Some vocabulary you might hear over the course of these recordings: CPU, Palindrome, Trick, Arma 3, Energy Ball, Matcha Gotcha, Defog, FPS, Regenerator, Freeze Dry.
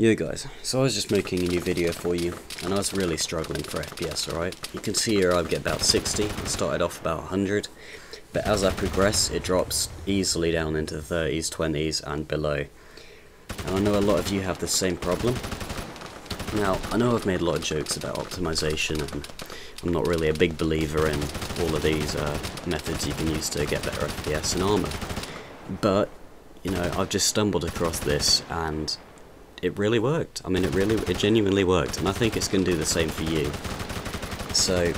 Yeah guys, so I was just making a new video for you, and I was really struggling for FPS, alright? You can see here I get about 60, I started off about 100, but as I progress it drops easily down into the 30s, 20s and below. And I know a lot of you have the same problem. Now, I know I've made a lot of jokes about optimization, and I'm not really a big believer in all of these methods you can use to get better FPS in Arma. But, you know, I've just stumbled across this, and it really worked. I mean, it genuinely worked, and I think it's going to do the same for you. So,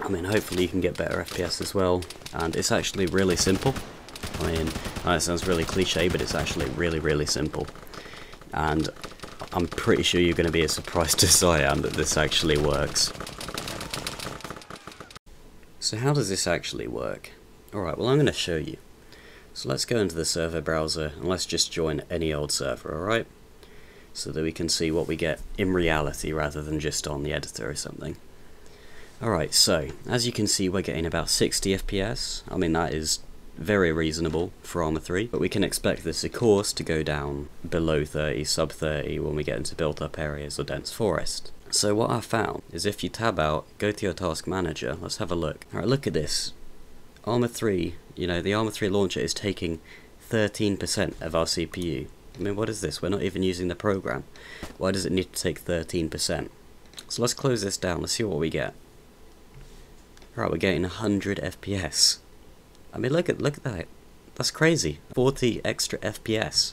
I mean, hopefully you can get better FPS as well, and it's actually really simple. I mean, it sounds really cliche, but it's actually really, really simple. And I'm pretty sure you're going to be as surprised as I am that this actually works. So how does this actually work? Alright, well I'm going to show you. So let's go into the server browser and let's just join any old server, alright? So that we can see what we get in reality rather than just on the editor or something. Alright, so as you can see we're getting about 60 FPS. I mean that is very reasonable for Arma 3, but we can expect this of course to go down below 30, sub 30 when we get into built up areas or dense forest. So what I found is if you tab out, go to your task manager, let's have a look. Alright, look at this. Arma 3, you know, the Arma 3 launcher is taking 13% of our CPU. I mean, what is this? We're not even using the program. Why does it need to take 13%? So let's close this down, let's see what we get. Alright, we're getting 100 FPS. I mean, look at that. That's crazy. 40 extra FPS.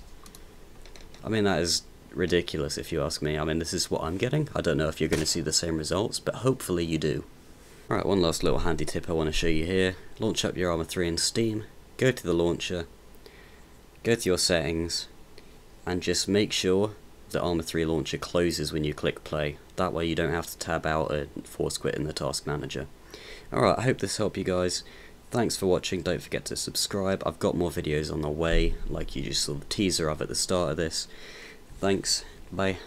I mean, that is ridiculous if you ask me. I mean, this is what I'm getting. I don't know if you're going to see the same results, but hopefully you do. Alright, one last little handy tip I want to show you here. Launch up your Arma 3 in Steam. Go to the launcher. Go to your settings. And just make sure the Arma 3 launcher closes when you click play. That way you don't have to tab out or force quit in the task manager. Alright, I hope this helped you guys. Thanks for watching, don't forget to subscribe, I've got more videos on the way, like you just saw the teaser of at the start of this. Thanks, bye.